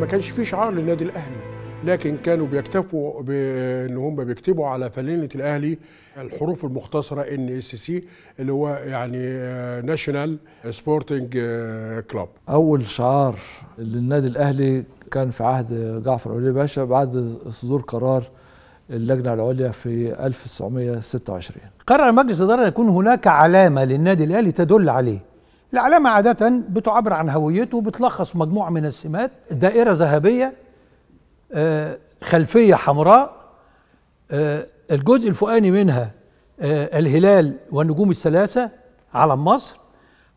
ما كانش فيه شعار للنادي الاهلي، لكن كانوا بيكتفوا بان هم بيكتبوا على فلينه الاهلي الحروف المختصره NSC اللي هو يعني ناشونال سبورتنج كلوب. اول شعار للنادي الاهلي كان في عهد جعفر ولي باشا بعد صدور قرار اللجنه العليا في 1926. قرر مجلس الاداره يكون هناك علامه للنادي الاهلي تدل عليه. العلامه عاده بتعبر عن هويته وبتلخص مجموعه من السمات: دائره ذهبيه، خلفيه حمراء، الجزء الفوقاني منها الهلال والنجوم الثلاثه علم مصر،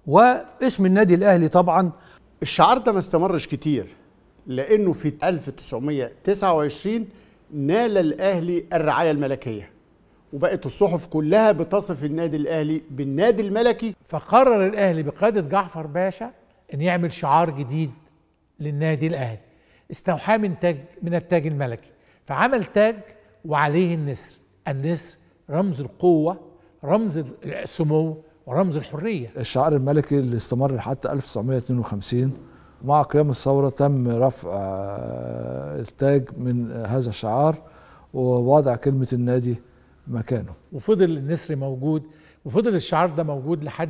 واسم النادي الاهلي. طبعا الشعار ده ما استمرش كتير، لانه في 1929 نال الاهلي الرعايه الملكيه، وبقت الصحف كلها بتصف النادي الاهلي بالنادي الملكي. فقرر الاهلي بقياده جعفر باشا ان يعمل شعار جديد للنادي الاهلي استوحاه من التاج الملكي، فعمل تاج وعليه النسر. النسر رمز القوه، رمز السمو، ورمز الحريه. الشعار الملكي اللي استمر حتى 1952 مع قيام الثورة تم رفع التاج من هذا الشعار ووضع كلمة النادي مكانه، وفضل النسر موجود، وفضل الشعار ده موجود لحد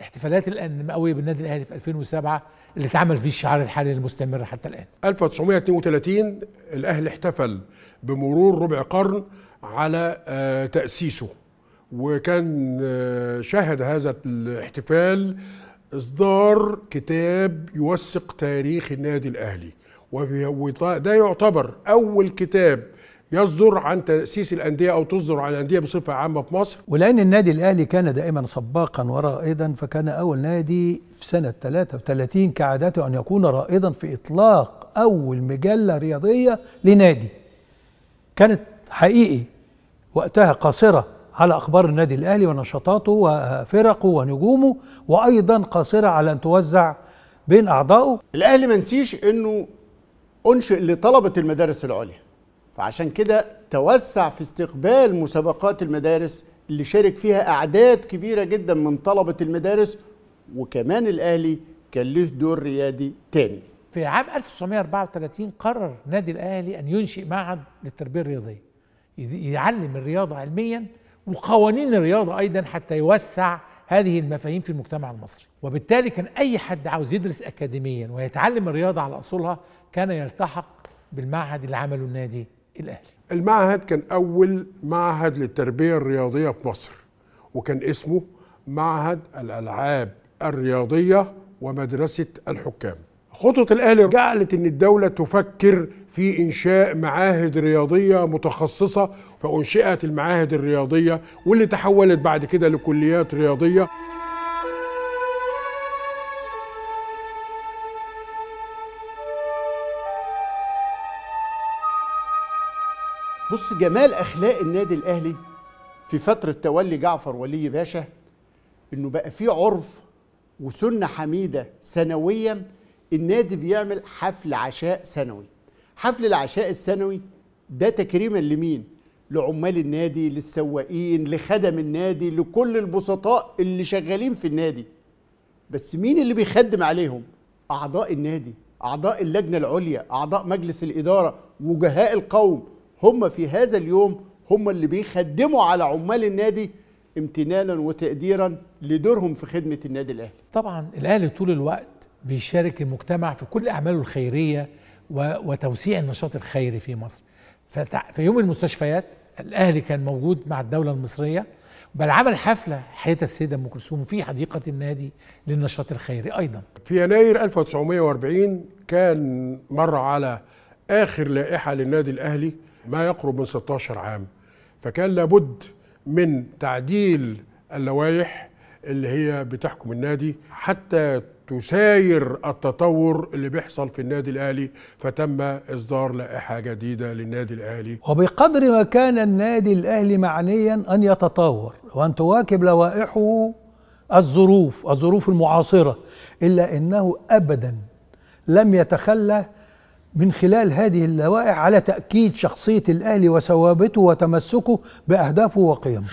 احتفالات النموية بالنادي الأهلي في 2007 اللي اتعمل فيه الشعار الحالي المستمر حتى الآن. 1932 الأهلي احتفل بمرور ربع قرن على تأسيسه، وكان شهد هذا الاحتفال إصدار كتاب يوثق تاريخ النادي الأهلي، وده يعتبر أول كتاب يصدر عن تأسيس الأندية أو تصدر عن الأندية بصفة عامة في مصر. ولأن النادي الأهلي كان دائما سباقا ورائدا، فكان أول نادي في سنة 33 كعادته أن يكون رائدا في إطلاق أول مجلة رياضية لنادي. كانت حقيقي وقتها قاصرة على أخبار النادي الأهلي ونشاطاته وفرقه ونجومه، وأيضا قاصرة على أن توزع بين أعضائه. الأهلي ما نسيش أنه أنشئ لطلبة المدارس العليا، فعشان كده توسع في استقبال مسابقات المدارس اللي شارك فيها أعداد كبيرة جدا من طلبة المدارس، وكمان الأهلي كان له دور ريادي تاني. في عام 1934 قرر نادي الأهلي أن ينشئ معهد للتربية الرياضية يعلم الرياضة علميا وقوانين الرياضة أيضا حتى يوسع هذه المفاهيم في المجتمع المصري، وبالتالي كان أي حد عاوز يدرس أكاديميا ويتعلم الرياضة على أصولها كان يلتحق بالمعهد اللي عمله النادي الأهلي. المعهد كان أول معهد للتربية الرياضية في مصر، وكان اسمه معهد الألعاب الرياضية ومدرسة الحكام. خطة الأهلي جعلت أن الدولة تفكر في إنشاء معاهد رياضية متخصصة، فأنشئت المعاهد الرياضية واللي تحولت بعد كده لكليات رياضية. بص جمال أخلاق النادي الأهلي في فترة تولي جعفر ولي باشا إنه بقى فيه عرف وسنة حميدة. سنوياً النادي بيعمل حفل عشاء سنوي. حفل العشاء السنوي ده تكريما لمين؟ لعمال النادي، للسواقين، لخدم النادي، لكل البسطاء اللي شغالين في النادي. بس مين اللي بيخدم عليهم؟ أعضاء النادي، أعضاء اللجنة العليا، أعضاء مجلس الإدارة، وجهاء القوم. هم في هذا اليوم هم اللي بيخدموا على عمال النادي امتنانا وتقديرا لدورهم في خدمة النادي الأهلي. طبعا الأهلي طول الوقت بيشارك المجتمع في كل أعماله الخيرية وتوسيع النشاط الخيري في مصر. في يوم المستشفيات الأهلي كان موجود مع الدولة المصرية، بل عمل حفلة حياة السيدة أم كلثوم في حديقة النادي للنشاط الخيري أيضا. في يناير 1940 كان مر على آخر لائحة للنادي الأهلي ما يقرب من 16 عام، فكان لابد من تعديل اللوائح اللي هي بتحكم النادي حتى تساير التطور اللي بيحصل في النادي الأهلي، فتم إصدار لائحة جديدة للنادي الأهلي. وبقدر ما كان النادي الأهلي معنيا أن يتطور وأن تواكب لوائحه الظروف المعاصرة، إلا أنه أبدا لم يتخلى من خلال هذه اللوائح على تأكيد شخصية الأهلي وثوابته وتمسكه بأهدافه وقيمه.